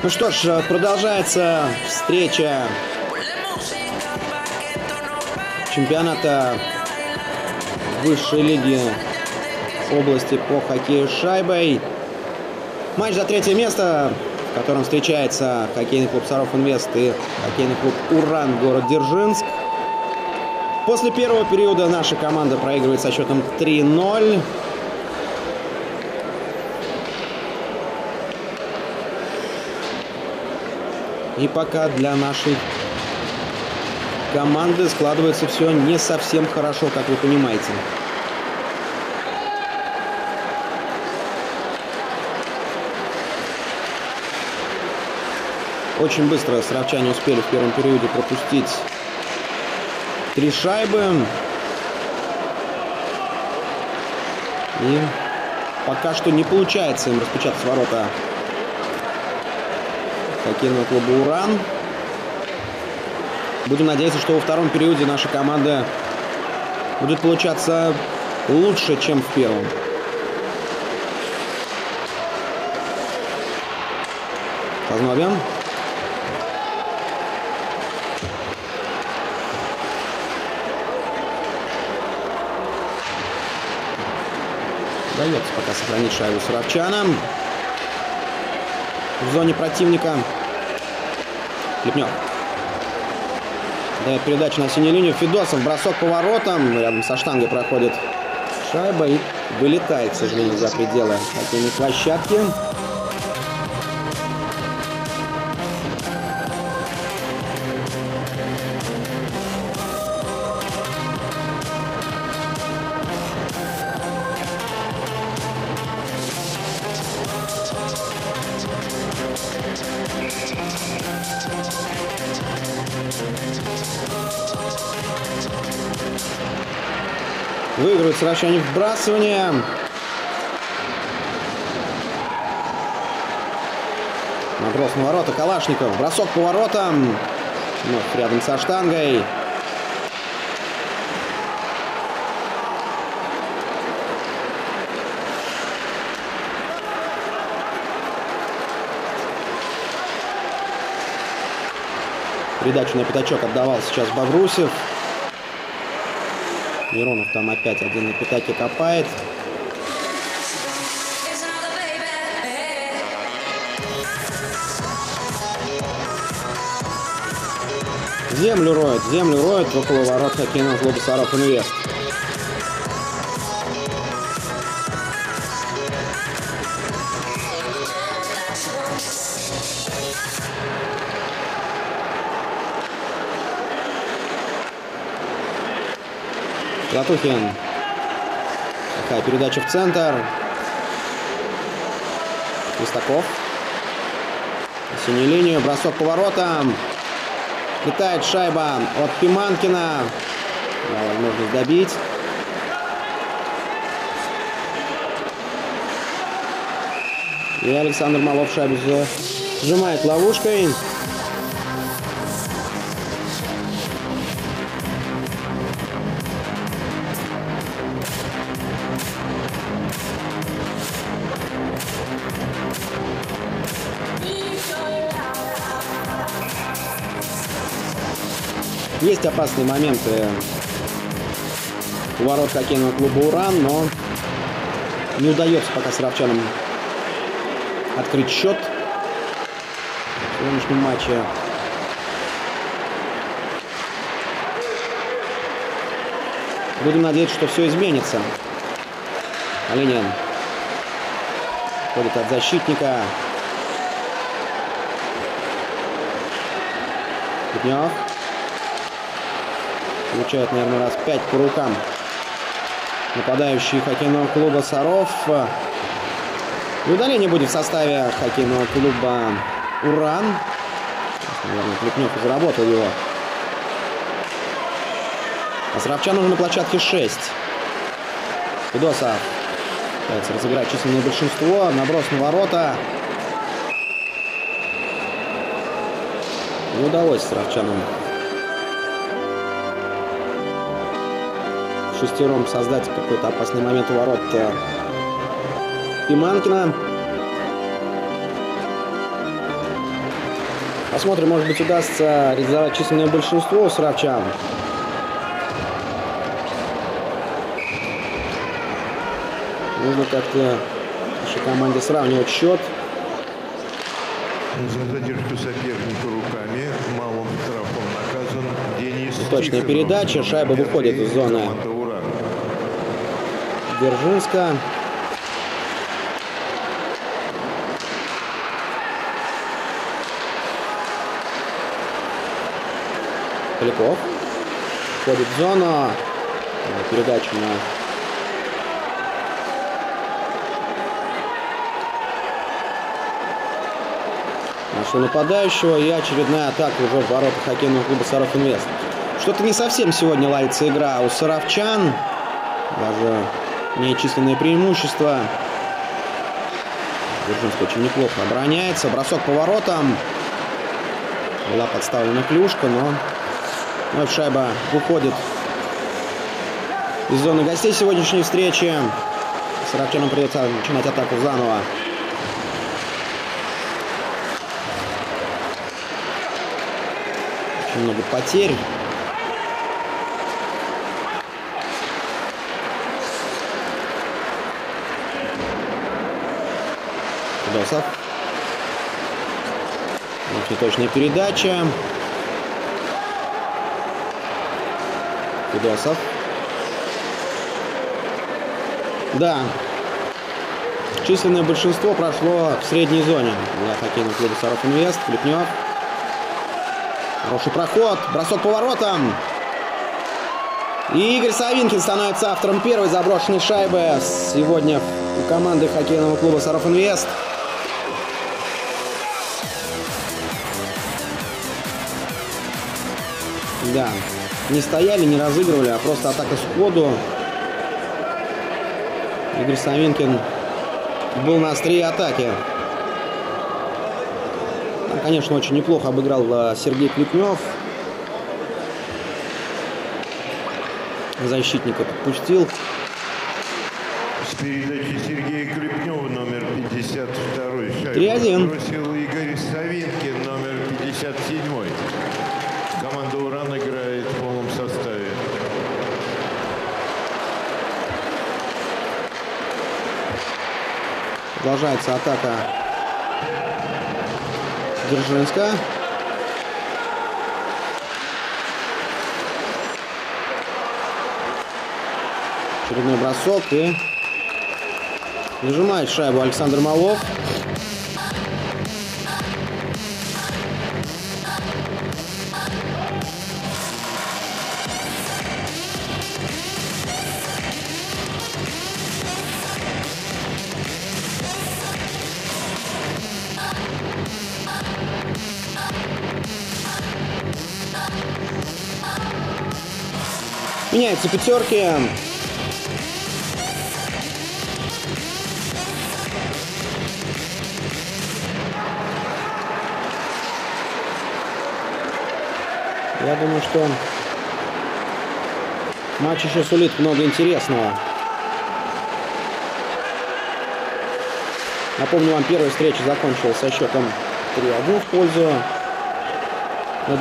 Ну что ж, продолжается встреча чемпионата высшей лиги области по хоккею с шайбой. Матч за третье место, в котором встречается хоккейный клуб «Саров-Инвест» и хоккейный клуб «Уран», город Дзержинск. После первого периода наша команда проигрывает со счетом 3-0. И пока для нашей команды складывается все не совсем хорошо, как вы понимаете. Очень быстро саровчане успели в первом периоде пропустить 3 шайбы. И пока что не получается им распечатать ворота хоккейного клуба «Уран». Будем надеяться, что во втором периоде наша команда будет получаться лучше, чем в первом. Вознобен. Дается пока сохранить шайбу саровчанам в зоне противника. Флепнюк. Дает передачу на синюю линию. Федосов. Бросок по воротам. Рядом со штангой проходит шайба и вылетает, к сожалению, за пределы хоккейной площадки. Выигрывают саровчане вбрасывание. Наброс на ворота. Калашников. Бросок по воротам. Вот, рядом со штангой. Передачу на пятачок отдавал сейчас Багрусев. Миронов там опять один на пятаке копает. Землю роет около ворот хоккейного клуба «Саров-Инвест». Затухин. Такая передача в центр. Кристаков. Синюю линию. Бросок по воротам. Летает шайба от Пиманкина. Дала возможность добить. И Александр Малов шайбу сжимает ловушкой. Есть опасные моменты у ворот хоккейного клуба «Уран», но не удается пока саровчанам открыть счет в сегодняшнем матче. Будем надеяться, что все изменится. Оленин ходит от защитника. Викнёв. Получает, наверное, раз 5 по рукам нападающий хоккейного клуба «Саров». И удаление будет в составе хоккейного клуба «Уран». Наверное, Викнёв заработал его. А саровчан уже на площадке 6. Кудасов пытается разыграть численное большинство. Наброс на ворота. Не удалось саровчанам шестером создать какой-то опасный момент у ворот Пиманкина. Посмотрим, может быть, удастся реализовать численное большинство у саровчан. Нужно как-то нашей команде сравнивать счет. За задержку соперника руками малым штрафом наказан Денис Тихонов. Точная передача. Шайба выходит из зоны Дзержинска. Поляков входит в зону. Передача на нашего нападающего. И очередная атака уже в ворота хоккейного клуба «Саров-Инвест». Что-то не совсем сегодня ладится игра у саровчан. Даже нечисленные преимущества. Дзержинск очень неплохо обороняется. Бросок по воротам. Была подставлена клюшка, но вновь шайба уходит из зоны гостей сегодняшней встречи. Саровчанам придется начинать атаку заново. Очень много потерь. Кудасов. Неточная передача. Федосов. Да. Численное большинство прошло в средней зоне для хоккейного клуба «Саров-Инвест». Викнёв. Хороший проход. Бросок по воротам. И Игорь Савинкин становится автором первой заброшенной шайбы сегодня у команды хоккейного клуба «Саров-Инвест». Да, не стояли, не разыгрывали, а просто атака сходу. Игорь Савинкин был на острие атаки. Он, конечно, очень неплохо обыграл Сергей Клепнев. Защитника подпустил. С передачи Сергея Клепнева номер 52-й. 3-1. Бросил Игорь Савинкин номер 57-й. Команда «Уран» играет в полном составе. Продолжается атака Дзержинска. Очередной бросок и нажимает шайбу Александр Малов. Меняются пятерки. Я думаю, что матч еще сулит много интересного. Напомню вам, первая встреча закончилась со счетом 3-1 в пользу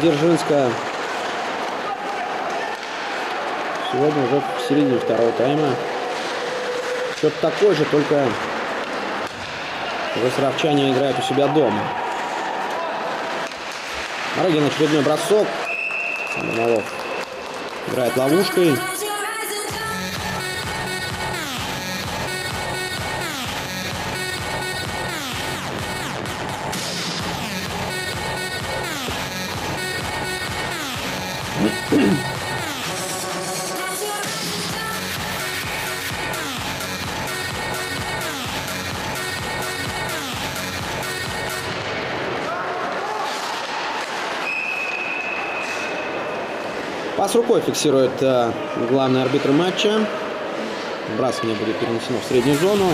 Дзержинска. Сегодня уже в середине второго тайма счет такой же, только уже саровчане играют у себя дома. Марагин очередной бросок. Малов играет ловушкой. С рукой фиксирует главный арбитр матча. Бросание будет перенесено в среднюю зону.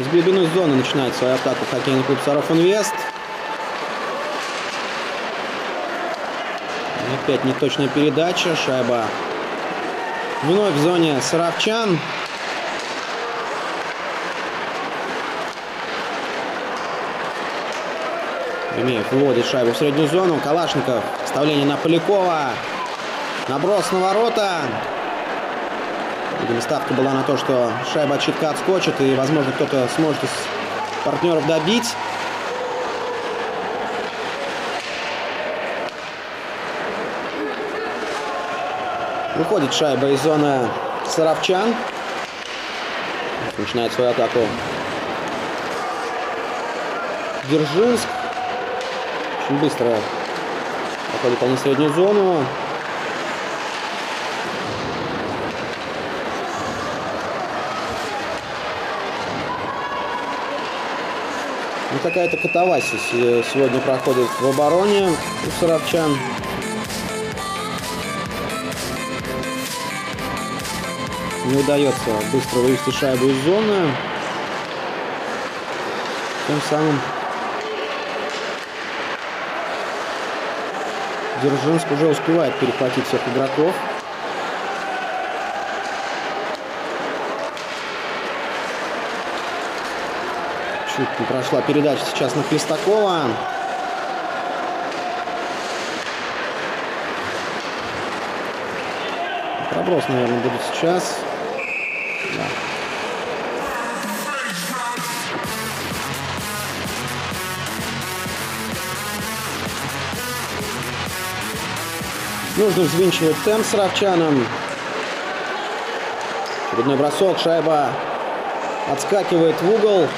Из глубины зоны начинает свою атаку хоккейный клуб «Саров-Инвест». Опять неточная передача. Шайба вновь в зоне саровчан. Бемеев вводит шайбу в среднюю зону. Калашников. Вставление на Полякова. Наброс на ворота. Видимо, ставка была на то, что шайба от щитка отскочит. И, возможно, кто-то сможет из партнеров добить. Выходит шайба из зоны саровчан. Начинает свою атаку Дзержинск. Очень быстро проходит они в среднюю зону. Ну, какая-то катавасия сегодня проходит в обороне у саровчан. Не удается быстро вывести шайбу из зоны. Тем самым Дзержинск уже успевает перехватить всех игроков. Чуть не прошла передача сейчас на Кристакова. Проброс, наверное, будет сейчас. Да. Нужно взвинчивать темп саровчанам. Очередной бросок. Шайба отскакивает в угол.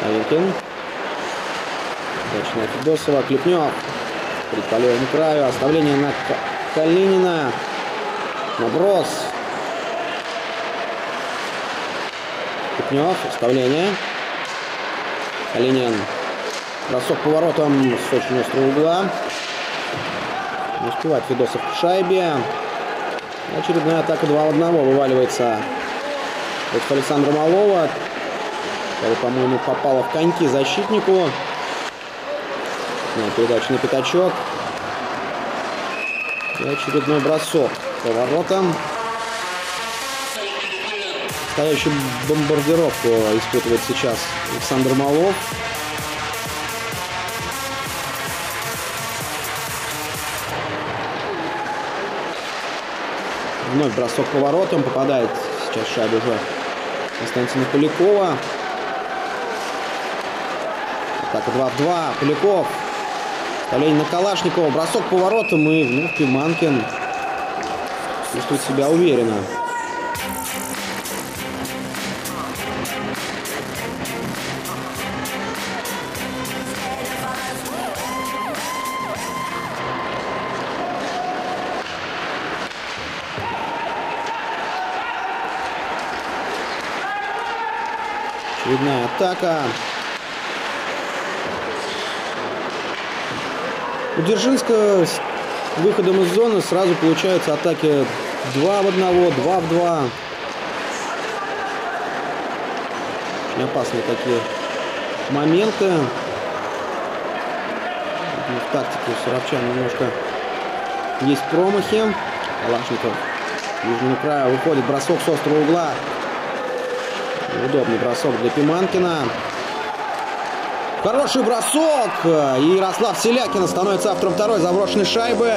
Савинкин. Удачная Федосова. Клепнёв. Перед по левому краю. Оставление на Калинина. Наброс. Викнёв, вставление. Оленин. Бросок поворотом с очень острого угла. Не успевает Федосов к шайбе. Очередная атака 2-1. Вываливается от Александра Малова. Который, по-моему, попала в коньки защитнику. Передача на пятачок. И очередной бросок поворотом. Настоящую бомбардировку испытывает сейчас Александр Малов. Вновь бросок поворотом. Попадает сейчас шайба уже Константина Полякова. Так, 2-2. Поляков. Вставление на Калашникова. Бросок поворотом. И вновь Пиманкин чувствует себя уверенно. Очередная атака. У Дзержинска с выходом из зоны сразу получаются атаки 2-1, 2-2. Очень опасные такие моменты. В тактике у саровчан немножко есть промахи. Калашников нижнего края выходит. Бросок с острого угла. Удобный бросок для Пиманкина. Хороший бросок. И Ярослав Силякин становится автором второй заброшенной шайбы.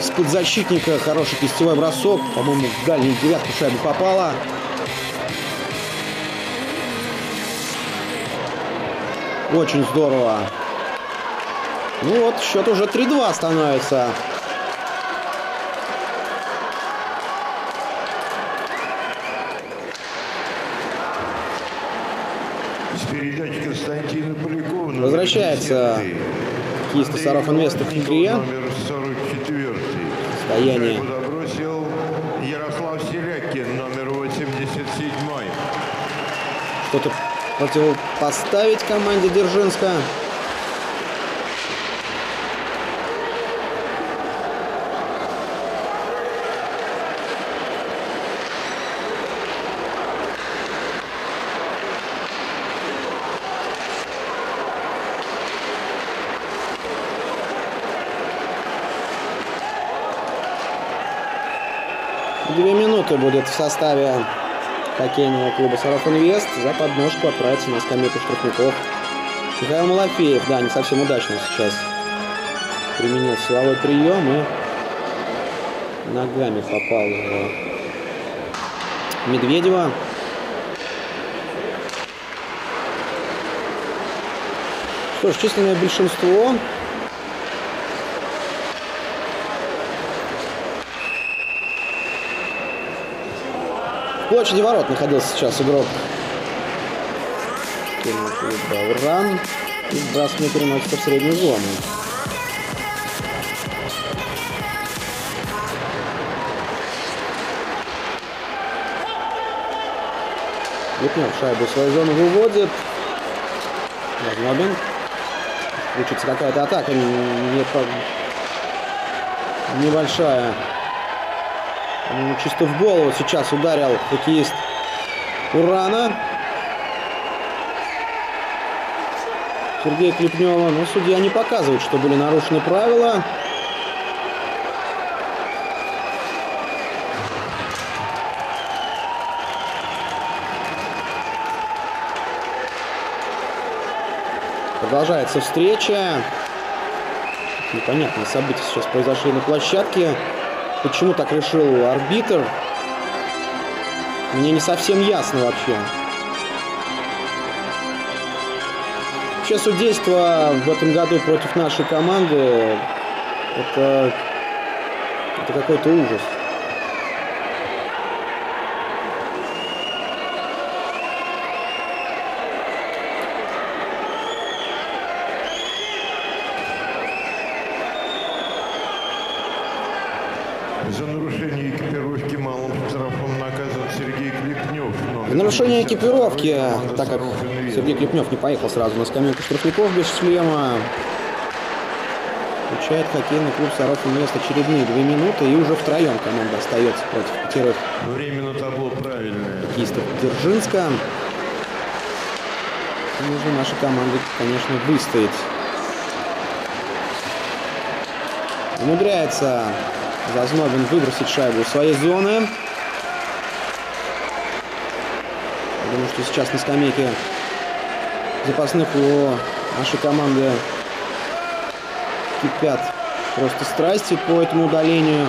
Из-под защитника хороший кистевой бросок. По-моему, в дальнюю девятку шайба попала. Очень здорово. Ну вот, счет уже 3-2 становится. Возвращается киста Саров-Инвеста в игре. Состояние. Ярослав Силякин, номер 87. Что-то противопоставить команде Дзержинска. 2 минуты будет в составе хоккейного клуба «Саров-Инвест». За подножку отправится на скамейку штрафников Михаил Малафеев. Да, не совсем удачно сейчас применил силовой прием и ногами попал Медведева. Что ж, численное большинство. В площади ворот находился сейчас игрок Уран. И сбрасывание переносится в среднюю зону. Викнёв шайбу в свою зону выводит. Вознобен. Включится какая-то атака небольшая. Чисто в голову сейчас ударил хоккеист Урана. Сергей Клепнева. Но судья не показывает, что были нарушены правила. Продолжается встреча. Непонятные события сейчас произошли на площадке. Почему так решил арбитр? Мне не совсем ясно вообще. Вообще судейство в этом году против нашей команды — это какой-то ужас. Нарушение экипировки, так как Сергей Клепнев не поехал сразу на скамейку штрафников без шлема. Включает хоккейный клуб «Саров-Инвест» очередные 2 минуты, и уже втроем команда остается против пятерых. Время на табло правильное. Хоккеистов Дзержинска. И уже наша команда, конечно, выстоит. Умудряется Вознобен выбросить шайбу в своей зоны. Потому что сейчас на скамейке запасных у нашей команды кипят просто страсти по этому удалению.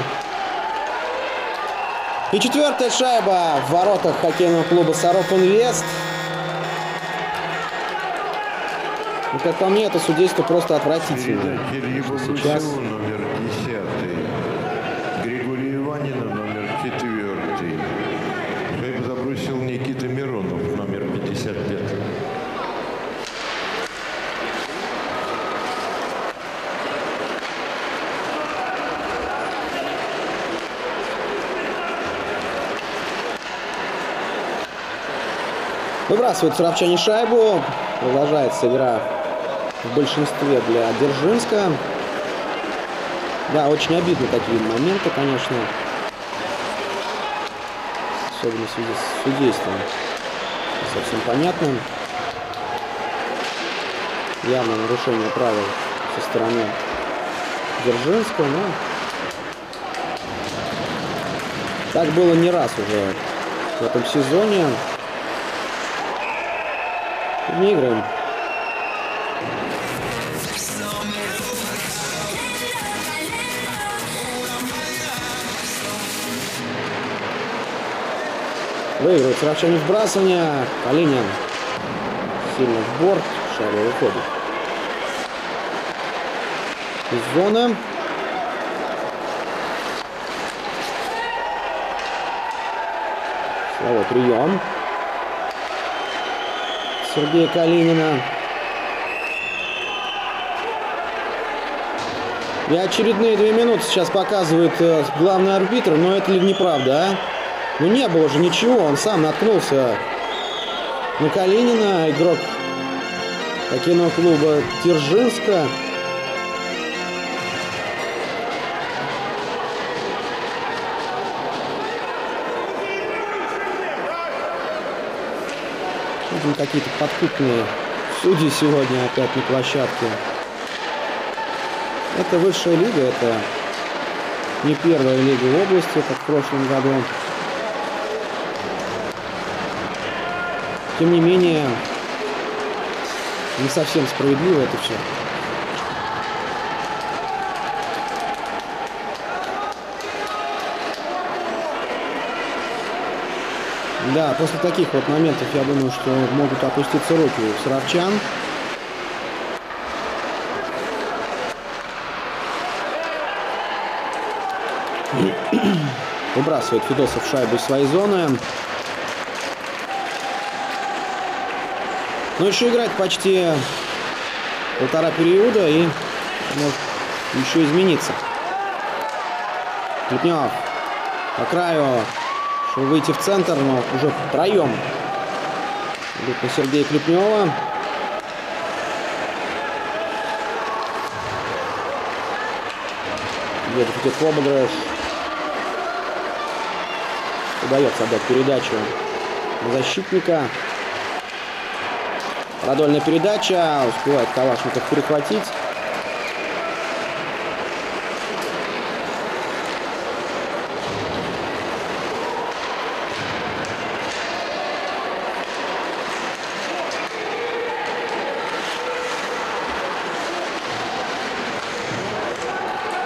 И 4-я шайба в воротах хоккейного клуба «Саров-Инвест». И как по мне, это судейство просто отвратительно. Сейчас Никита Миронов, номер 55. Выбрасывает саровчане шайбу. Продолжается игра в большинстве для Дзержинска. Да, очень обидно такие моменты, конечно. Особенно в связи с судейством. Совсем понятно. Явно нарушение правил со стороны Дзержинского, но так было не раз уже в этом сезоне. Не играем. Выигрывает саровчане вбрасывание. Алинян сильно в борт. Шайба выходит из зоны. Слава прием Сергея Калинина. И очередные 2 минуты сейчас показывает главный арбитр. Но это ли неправда, а? Ну, не было же ничего, он сам наткнулся на Калинина, игрок хоккейного клуба Дзержинска. Какие-то подкупные судьи сегодня опять на площадке. Это высшая лига, это не первая лига области, как в прошлом году. Тем не менее, не совсем справедливо это все. Да, после таких вот моментов, я думаю, что могут опуститься руки у саровчан. Выбрасывает Федосов шайбу из своей зоны. Но еще играть почти полтора периода и может еще измениться. Клепнев по краю, чтобы выйти в центр, но уже втроем идут на Сергея Клепнева. Где-то идет Победров. Удается отдать передачу на защитника. Продольная передача. Успевает Калашников перехватить.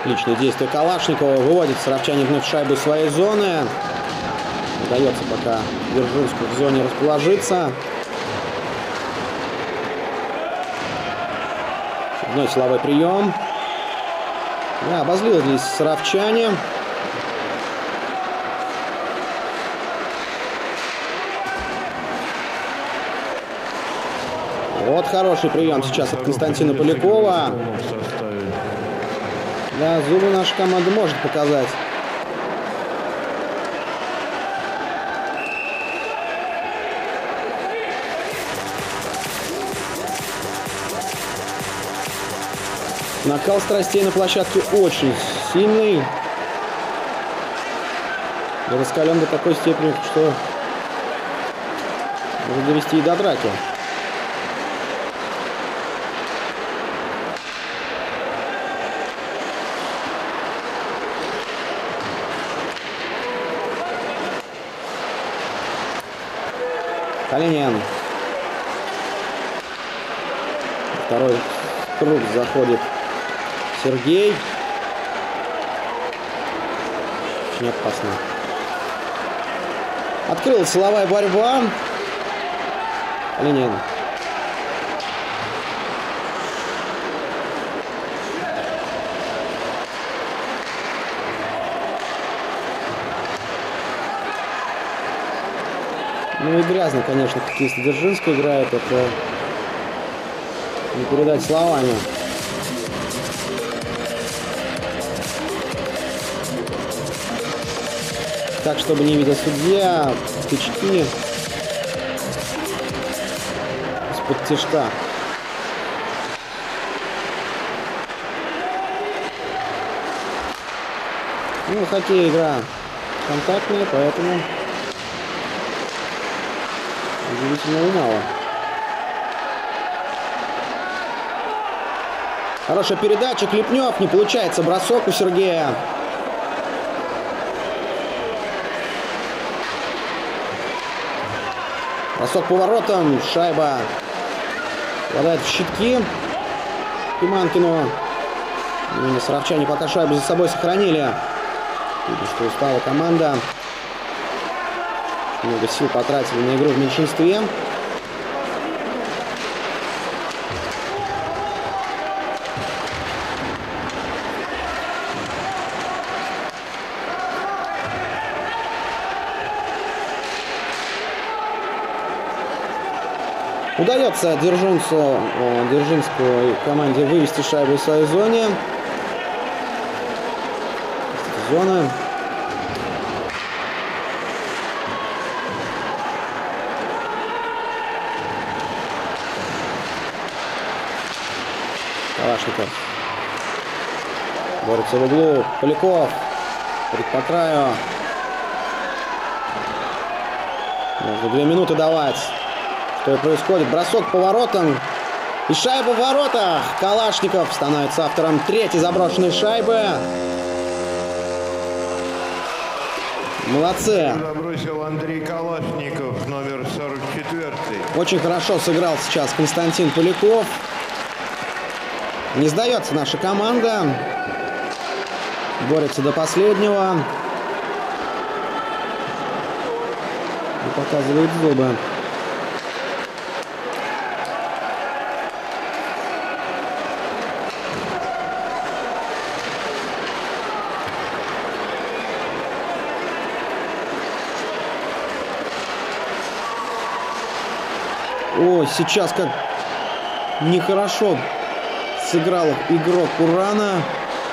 Отличное действие Калашникова. Выводит саровчане вновь шайбу своей зоны. Удается пока Дзержинску в зоне расположиться. Одной силовой прием. Да, обозлило здесь саровчане. Вот хороший прием сейчас от Константина Полякова. Да, зубы наша команда может показать. Накал страстей на площадке очень сильный. И раскален до такой степени, что может довести и до драки. Алинян. Второй круг заходит Сергей. Очень опасно. Открылась силовая борьба. Оленин. Ну и грязно, конечно, какие-то Дзержинский играет. Это не передать словами. Так, чтобы не видел судья, тычки из-под тяжка. Ну, хоккей игра контактная, поэтому удивительно и мало. Хорошая передача, Клепнев, не получается бросок у Сергея. Бросок поворотом, шайба попадает в щитки Пиманкину. Именно саровчане пока шайбу за собой сохранили. Видно, что устала команда. Много сил потратили на игру в меньшинстве. Удается Дзержинской команде вывести шайбу в своей зоне. Зона. Калашников борется в углу. Поляков по краю. Можно 2 минуты давать. Что происходит? Бросок поворотом. И шайба в воротах. Калашников становится автором 3-й заброшенной шайбы. Молодцы. Забросил Андрей Калашников, номер 44. Очень хорошо сыграл сейчас Константин Поляков. Не сдается наша команда. Борется до последнего. И показывает зубы. О, сейчас как нехорошо сыграл игрок Урана.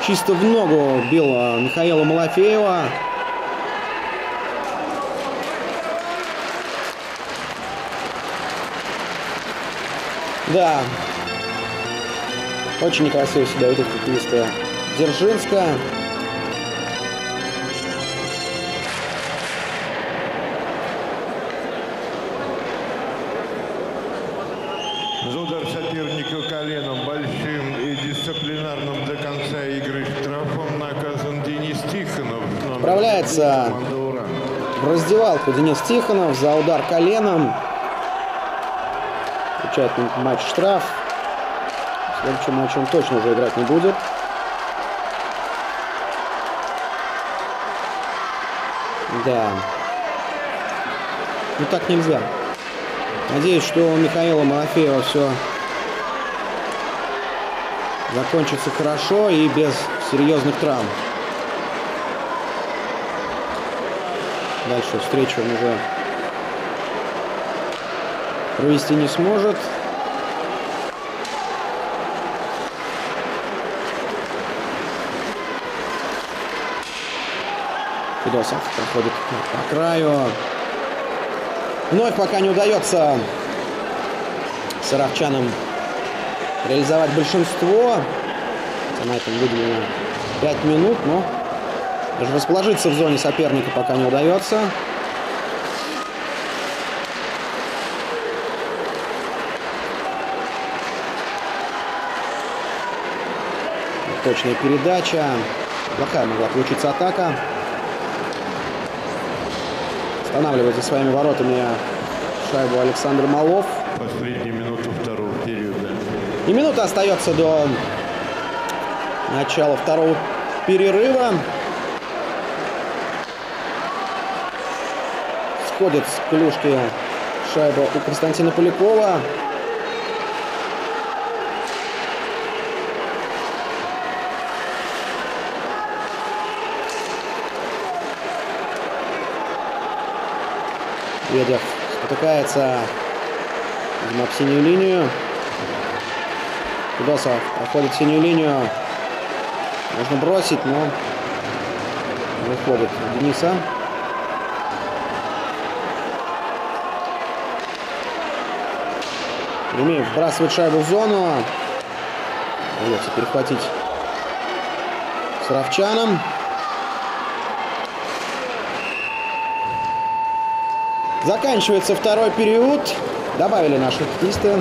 Чисто в ногу била Михаила Малафеева. Да. Очень некрасиво себя ведет футболиста Дзержинска. Коленом большим и дисциплинарным до конца игры штрафом наказан Денис Тихонов. Отправляется в раздевалку Денис Тихонов за удар коленом. Получает матч штраф. В следующем матче он точно уже играть не будет. Да. Ну так нельзя. Надеюсь, что у Михаила Малафеева все закончится хорошо и без серьезных травм. Дальше встречу он уже провести не сможет. Федосов проходит по краю. Вновь пока не удается саровчанам реализовать большинство. На этом выделено 5 минут, но даже расположиться в зоне соперника пока не удается. Точная передача. Плохая могла получиться атака. Останавливает за своими воротами шайбу Александр Малов. Последние минуты второго периода. И минута остается до начала второго перерыва. Сходит с клюшки шайба у Константина Полякова. Ведев спотыкается в синюю линию. Кудасов проходит синюю линию. Можно бросить, но выходит Дениса. Ремеев вбрасывает шайбу в зону. Удается перехватить саровчанам. Заканчивается второй период. Добавили наши хоккеисты.